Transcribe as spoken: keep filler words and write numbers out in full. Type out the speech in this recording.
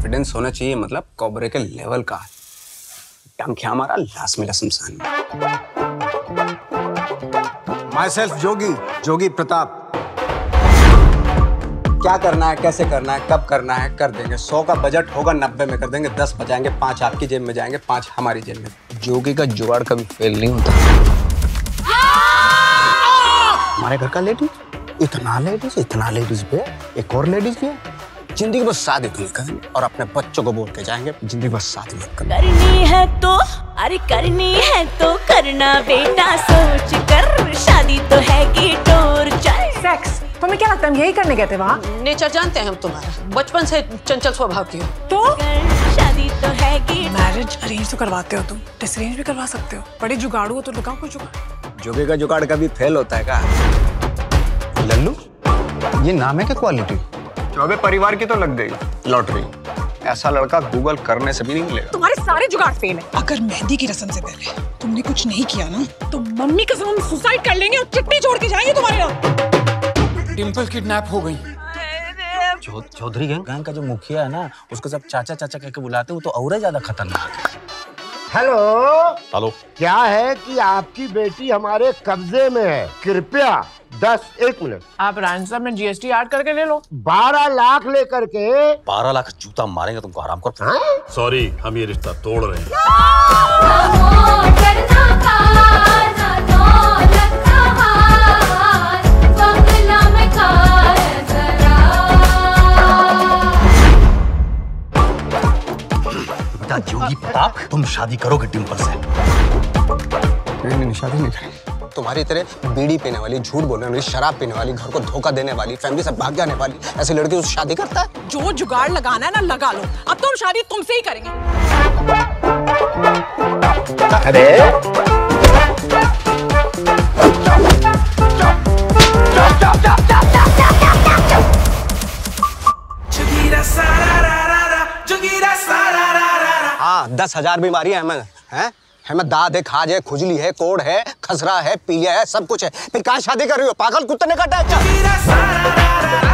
Confidence होना चाहिए, मतलब कोबरे के लेवल का। टंकिया हमारा लास्ट मिला शमशान। Myself Jogi, Jogi Pratap. क्या करना है, कैसे करना है, कब करना है, कर देंगे। सौ का बजट होगा, नब्बे में कर देंगे, दस बचाएंगे, पाँच आपकी जेब में जाएंगे, पाँच हमारी जेब में। जोगी का जुगाड़ कभी फेल नहीं होता। हमारे घर का लेडीज, इतना लेडीज, इतना लेडीज पे एक और लेडीज भी है। जिंदगी बस साथ ही करें और अपने बच्चों को बोल के जाएंगे, जिंदगी बस साथ में करें। करनी है तो, अरे करनी है तो करना बेटा, सोच कर, शादी तो है कि टोर चल। सेक्स तुम्हें क्या लगता है हम यही करने गए थे वहाँ? नेचर जानते हैं हम तुम्हारा, बचपन से चंचल स्वभाव की हो। तो शादी तो है कि मैरिज अरेंज तो करवाते हो, तुम डिसअरेंज भी करवा सकते हो। बड़े जुगाड़ू हो तो लगाओ कोई जुगाड़। जोगे का जुगाड़ कभी फेल होता है क्या? लल्लू ये नाम है क्या क्वालिटी? चौबे परिवार की तो लग गई लॉटरी। ऐसा लड़का गूगल करने से भी नहीं मिलेगा। तुम्हारे सारे जुगाड़ फेल हैं। अगर मेहंदी की रस्म से पहले तुमने कुछ नहीं किया ना तो मम्मी कसम हम सुसाइड कर लेंगे और चिट्ठी छोड़ के जाएंगे तुम्हारे यहाँ। टिम्पल किडनैप हो गई। चौधरी गैंग गैंग का जो मुखिया है ना, उसको सब चाचा चाचा करके बुलाते, वो तो और ज्यादा खतरनाक है। हेलो हेलो, क्या है कि आपकी बेटी हमारे कब्जे में है, कृपया दस एक मिनट आप रैंसम में जीएसटी ऐड करके ले लो। बारह लाख लेकर के बारह लाख जूता मारेंगे तुमको, आराम करो। सॉरी हम ये रिश्ता तोड़ रहे हैं। बेटा जोगी प्रताप, तुम शादी करोगे टिम्पल से? नहीं नहीं, शादी नहीं करेंगे। तुम्हारी तरह बीड़ी पीने वाली, झूठ बोलने वाली, शराब पीने वाली, घर को धोखा देने वाली, फैमिली से भाग जाने वाली ऐसी लड़की उस शादी करता है? जो जुगाड़ लगाना है ना लगा लो, अब तो हम शादी तुमसे ही करेंगे। अरे हाँ, दस हजार बीमारियां हैं है? मैं दाद है, खाज है, खुजली है, कोड़ है, खसरा है, पीलिया है, सब कुछ है, फिर कहाँ शादी कर रही हो पागल कुत्ते ने काटा है।